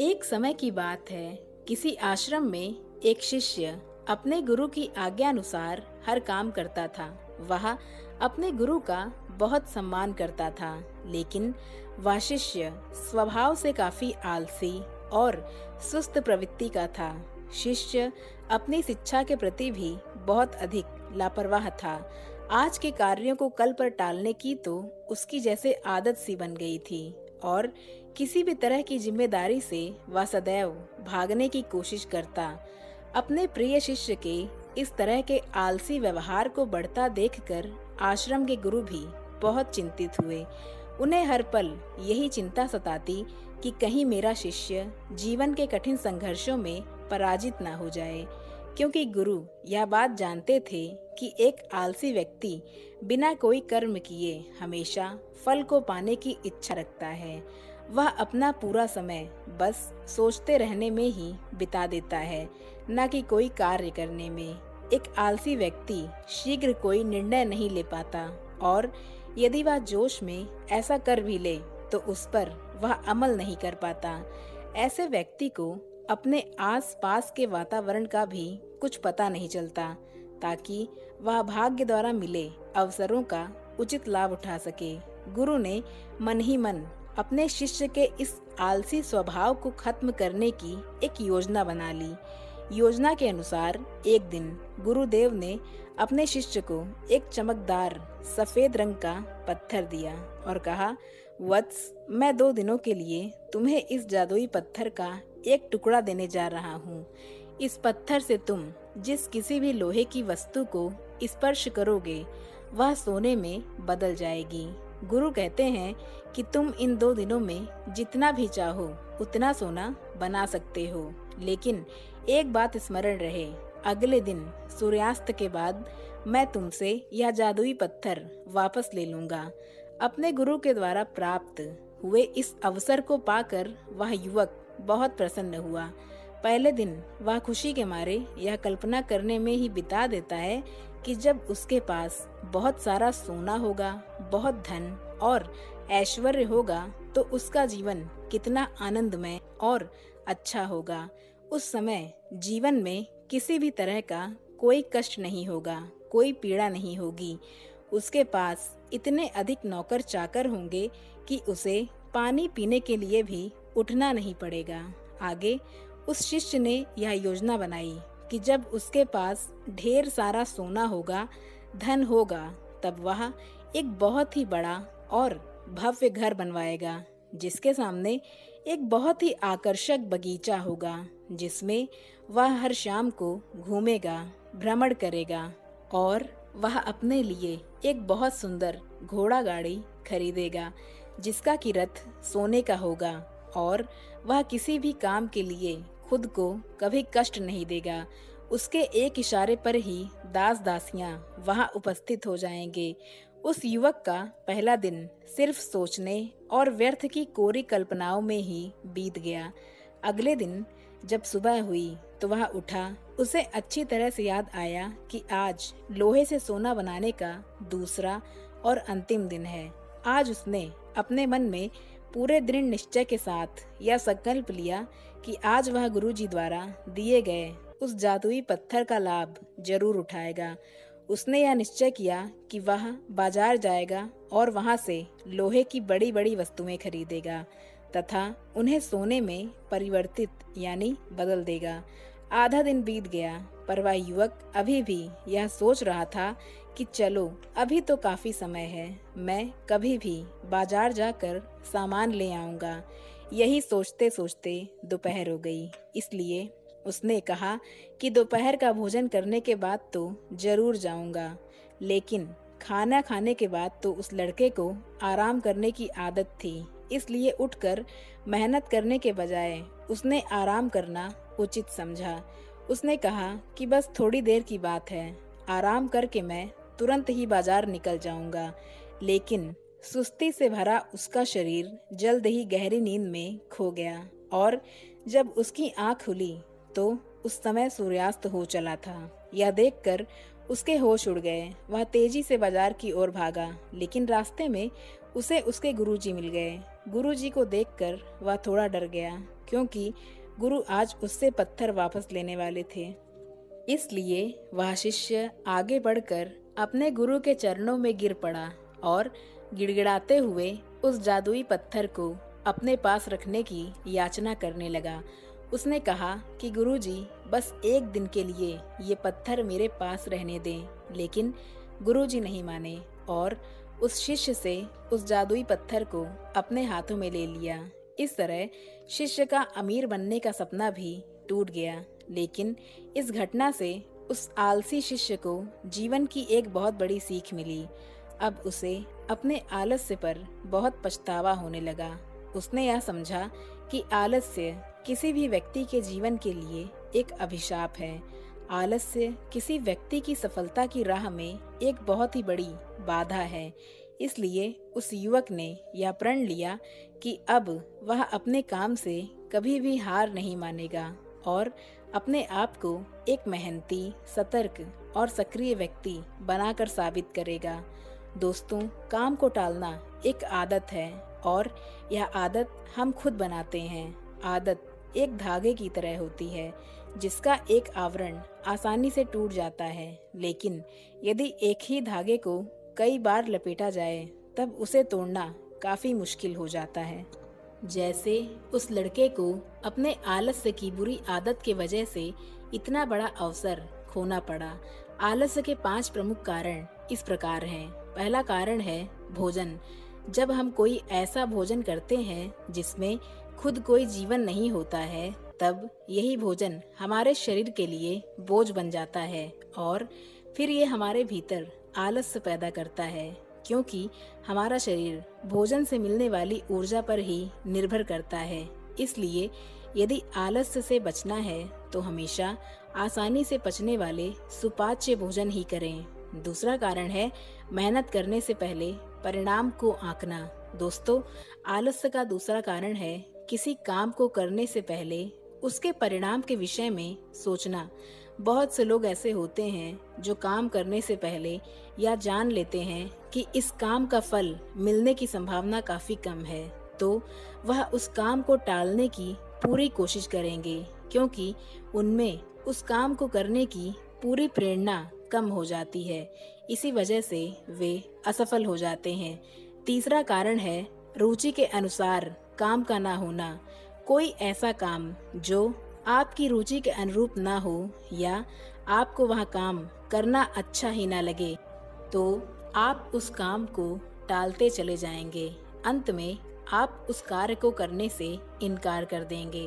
एक समय की बात है, किसी आश्रम में एक शिष्य अपने गुरु की आज्ञा अनुसार हर काम करता था। वह अपने गुरु का बहुत सम्मान करता था, लेकिन वह शिष्य स्वभाव से काफी आलसी और सुस्त प्रवृत्ति का था। शिष्य अपनी शिक्षा के प्रति भी बहुत अधिक लापरवाह था। आज के कार्यों को कल पर टालने की तो उसकी जैसे आदत सी बन गई थी और किसी भी तरह की जिम्मेदारी से वह सदैव भागने की कोशिश करता। अपने प्रिय शिष्य के इस तरह के आलसी व्यवहार को बढ़ता देखकर आश्रम के गुरु भी बहुत चिंतित हुए। उन्हें हर पल यही चिंता सताती कि कहीं मेरा शिष्य जीवन के कठिन संघर्षों में पराजित ना हो जाए, क्योंकि गुरु यह बात जानते थे कि एक आलसी व्यक्ति बिना कोई कर्म किए हमेशा फल को पाने की इच्छा रखता है। वह अपना पूरा समय बस सोचते रहने में ही बिता देता है, न कि कोई कार्य करने में। एक आलसी व्यक्ति शीघ्र कोई निर्णय नहीं ले पाता और यदि वह जोश में ऐसा कर भी ले तो उस पर वह अमल नहीं कर पाता। ऐसे व्यक्ति को अपने आसपास के वातावरण का भी कुछ पता नहीं चलता, ताकि वह भाग्य द्वारा मिले अवसरों का उचित लाभ उठा सके। गुरु ने मन ही मन अपने शिष्य के इस आलसी स्वभाव को खत्म करने की एक योजना बना ली। योजना के अनुसार एक दिन गुरुदेव ने अपने शिष्य को एक चमकदार सफेद रंग का पत्थर दिया और कहा, वत्स, मैं 2 दिनों के लिए तुम्हें इस जादुई पत्थर का एक टुकड़ा देने जा रहा हूँ। इस पत्थर से तुम जिस किसी भी लोहे की वस्तु को स्पर्श करोगे वह सोने में बदल जाएगी। गुरु कहते हैं कि तुम इन 2 दिनों में जितना भी चाहो उतना सोना बना सकते हो, लेकिन एक बात स्मरण रहे, अगले दिन सूर्यास्त के बाद मैं तुमसे यह जादुई पत्थर वापस ले लूँगा। अपने गुरु के द्वारा प्राप्त हुए इस अवसर को पाकर वह युवक बहुत प्रसन्न हुआ। पहले दिन वह खुशी के मारे यह कल्पना करने में ही बिता देता है कि जब उसके पास बहुत सारा सोना होगा, बहुत धन और ऐश्वर्य होगा तो उसका जीवन कितना आनंदमय और अच्छा होगा। उस समय जीवन में किसी भी तरह का कोई कष्ट नहीं होगा, कोई पीड़ा नहीं होगी। उसके पास इतने अधिक नौकर चाकर होंगे कि उसे पानी पीने के लिए भी उठना नहीं पड़ेगा। आगे उस शिष्य ने यह योजना बनाई कि जब उसके पास ढेर सारा सोना होगा, धन होगा, तब वह एक बहुत ही बड़ा और भव्य घर बनवाएगा, जिसके सामने एक बहुत ही आकर्षक बगीचा होगा, जिसमें वह हर शाम को घूमेगा, भ्रमण करेगा और वह अपने लिए एक बहुत सुंदर घोड़ा गाड़ी खरीदेगा, जिसका कि रथ सोने का होगा और वह किसी भी काम के लिए खुद को कभी कष्ट नहीं देगा। उसके एक इशारे पर ही दास दासियां वहां उपस्थित हो जाएंगे। उस युवक का पहला दिन सिर्फ सोचने और व्यर्थ की कोरी कल्पनाओं में ही बीत गया। अगले दिन जब सुबह हुई तो वह उठा। उसे अच्छी तरह से याद आया कि आज लोहे से सोना बनाने का दूसरा और अंतिम दिन है। आज उसने अपने मन में पूरे दृढ़ निश्चय के साथ यह संकल्प लिया कि आज वह गुरुजी द्वारा दिए गए उस जादुई पत्थर का लाभ जरूर उठाएगा। उसने यह निश्चय किया कि वह बाजार जाएगा और वहां से लोहे की बड़ी बड़ी वस्तुएं खरीदेगा तथा उन्हें सोने में परिवर्तित यानी बदल देगा। आधा दिन बीत गया पर वह युवक अभी भी यह सोच रहा था कि चलो अभी तो काफ़ी समय है, मैं कभी भी बाजार जाकर सामान ले आऊँगा। यही सोचते सोचते दोपहर हो गई, इसलिए उसने कहा कि दोपहर का भोजन करने के बाद तो जरूर जाऊँगा, लेकिन खाना खाने के बाद तो उस लड़के को आराम करने की आदत थी, इसलिए उठकर मेहनत करने के बजाय उसने आराम करना उचित समझा। उसने कहा कि बस थोड़ी देर की बात है, आराम करके मैं तुरंत ही बाजार निकल जाऊंगा। लेकिन सुस्ती से भरा उसका शरीर जल्द ही गहरी नींद में खो गया और जब उसकी आँख खुली तो उस समय सूर्यास्त हो चला था। यह देखकर उसके होश उड़ गए। वह तेजी से बाजार की ओर भागा, लेकिन रास्ते में उसे उसके गुरुजी मिल गए। गुरुजी को देखकर वह थोड़ा डर गया, क्योंकि गुरु आज उससे पत्थर वापस लेने वाले थे। इसलिए वह शिष्य आगे बढ़कर अपने गुरु के चरणों में गिर पड़ा और गिड़गिड़ाते हुए उस जादुई पत्थर को अपने पास रखने की याचना करने लगा। उसने कहा कि गुरुजी, बस एक दिन के लिए ये पत्थर मेरे पास रहने दें। लेकिन गुरुजी नहीं माने और उस शिष्य से उस जादुई पत्थर को अपने हाथों में ले लिया। इस तरह शिष्य का अमीर बनने का सपना भी टूट गया। लेकिन इस घटना से उस आलसी शिष्य को जीवन की एक बहुत बड़ी सीख मिली। अब उसे अपने आलस्य पर बहुत पछतावा होने लगा। उसने यह समझा कि आलस्य किसी भी व्यक्ति के जीवन के लिए एक अभिशाप है। आलस्य किसी व्यक्ति की सफलता की राह में एक बहुत ही बड़ी बाधा है। इसलिए उस युवक ने यह प्रण लिया कि अब वह अपने काम से कभी भी हार नहीं मानेगा और अपने आप को एक मेहनती, सतर्क और सक्रिय व्यक्ति बनाकर साबित करेगा। दोस्तों, काम को टालना एक आदत है और यह आदत हम खुद बनाते हैं। आदत एक धागे की तरह होती है जिसका एक आवरण आसानी से टूट जाता है, लेकिन यदि एक ही धागे को कई बार लपेटा जाए तब उसे तोड़ना काफ़ी मुश्किल हो जाता है। जैसे उस लड़के को अपने आलस्य की बुरी आदत के वजह से इतना बड़ा अवसर खोना पड़ा। आलस्य के 5 प्रमुख कारण इस प्रकार हैं। पहला कारण है भोजन। जब हम कोई ऐसा भोजन करते हैं जिसमें खुद कोई जीवन नहीं होता है, तब यही भोजन हमारे शरीर के लिए बोझ बन जाता है और फिर ये हमारे भीतर आलस्य पैदा करता है, क्योंकि हमारा शरीर भोजन से मिलने वाली ऊर्जा पर ही निर्भर करता है। इसलिए यदि आलस्य से बचना है तो हमेशा आसानी से पचने वाले सुपाच्य भोजन ही करें। दूसरा कारण है मेहनत करने से पहले परिणाम को आंकना। दोस्तों, आलस्य का दूसरा कारण है किसी काम को करने से पहले उसके परिणाम के विषय में सोचना। बहुत से लोग ऐसे होते हैं जो काम करने से पहले या जान लेते हैं कि इस काम का फल मिलने की संभावना काफ़ी कम है, तो वह उस काम को टालने की पूरी कोशिश करेंगे, क्योंकि उनमें उस काम को करने की पूरी प्रेरणा कम हो जाती है। इसी वजह से वे असफल हो जाते हैं। तीसरा कारण है रुचि के अनुसार काम का ना होना। कोई ऐसा काम जो आपकी रुचि के अनुरूप ना हो या आपको वह काम करना अच्छा ही ना लगे, तो आप उस काम को टालते चले जाएंगे। अंत में आप उस कार्य को करने से इनकार कर देंगे,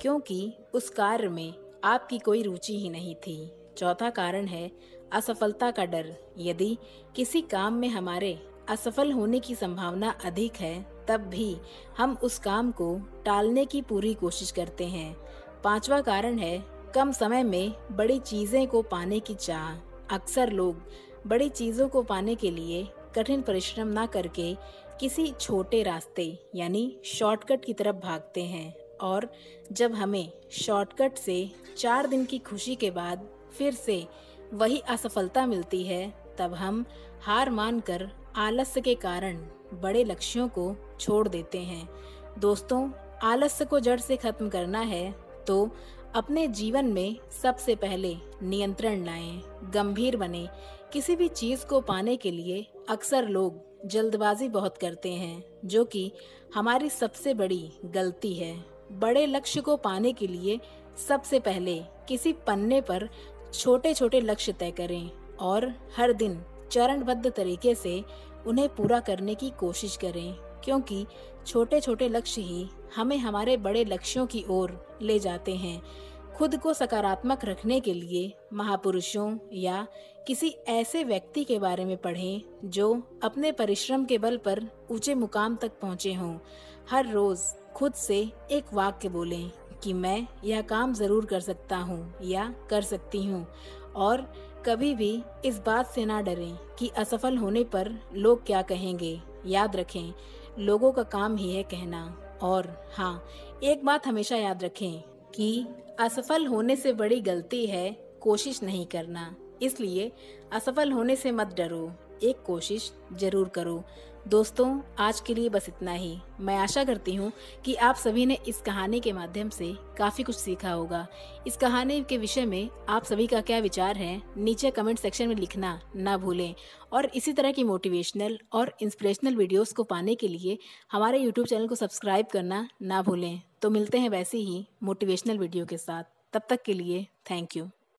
क्योंकि उस कार्य में आपकी कोई रुचि ही नहीं थी। चौथा कारण है असफलता का डर। यदि किसी काम में हमारे असफल होने की संभावना अधिक है, तब भी हम उस काम को टालने की पूरी कोशिश करते हैं। पांचवा कारण है कम समय में बड़ी चीज़ें को पाने की चाह। अक्सर लोग बड़ी चीज़ों को पाने के लिए कठिन परिश्रम ना करके किसी छोटे रास्ते यानी शॉर्टकट की तरफ भागते हैं, और जब हमें शॉर्टकट से 4 दिन की खुशी के बाद फिर से वही असफलता मिलती है, तब हम हार मानकर आलस्य के कारण बड़े लक्ष्यों को छोड़ देते हैं। दोस्तों, आलस्य को जड़ से खत्म करना है तो अपने जीवन में सबसे पहले नियंत्रण लाएं, गंभीर बने। किसी भी चीज़ को पाने के लिए अक्सर लोग जल्दबाजी बहुत करते हैं, जो कि हमारी सबसे बड़ी गलती है। बड़े लक्ष्य को पाने के लिए सबसे पहले किसी पन्ने पर छोटे छोटे लक्ष्य तय करें और हर दिन चरणबद्ध तरीके से उन्हें पूरा करने की कोशिश करें, क्योंकि छोटे छोटे लक्ष्य ही हमें हमारे बड़े लक्ष्यों की ओर ले जाते हैं। खुद को सकारात्मक रखने के लिए महापुरुषों या किसी ऐसे व्यक्ति के बारे में पढ़ें जो अपने परिश्रम के बल पर ऊंचे मुकाम तक पहुंचे हों। हर रोज़ खुद से एक वाक्य बोलें कि मैं यह काम ज़रूर कर सकता हूँ या कर सकती हूँ, और कभी भी इस बात से ना डरें कि असफल होने पर लोग क्या कहेंगे। याद रखें, लोगों का काम ही है कहना। और हाँ, एक बात हमेशा याद रखें कि असफल होने से बड़ी गलती है कोशिश नहीं करना। इसलिए असफल होने से मत डरो, एक कोशिश ज़रूर करो। दोस्तों आज के लिए बस इतना ही। मैं आशा करती हूँ कि आप सभी ने इस कहानी के माध्यम से काफ़ी कुछ सीखा होगा। इस कहानी के विषय में आप सभी का क्या विचार है नीचे कमेंट सेक्शन में लिखना ना भूलें। और इसी तरह की मोटिवेशनल और इंस्पिरेशनल वीडियोस को पाने के लिए हमारे यूट्यूब चैनल को सब्सक्राइब करना ना भूलें। तो मिलते हैं वैसी ही मोटिवेशनल वीडियो के साथ, तब तक के लिए थैंक यू।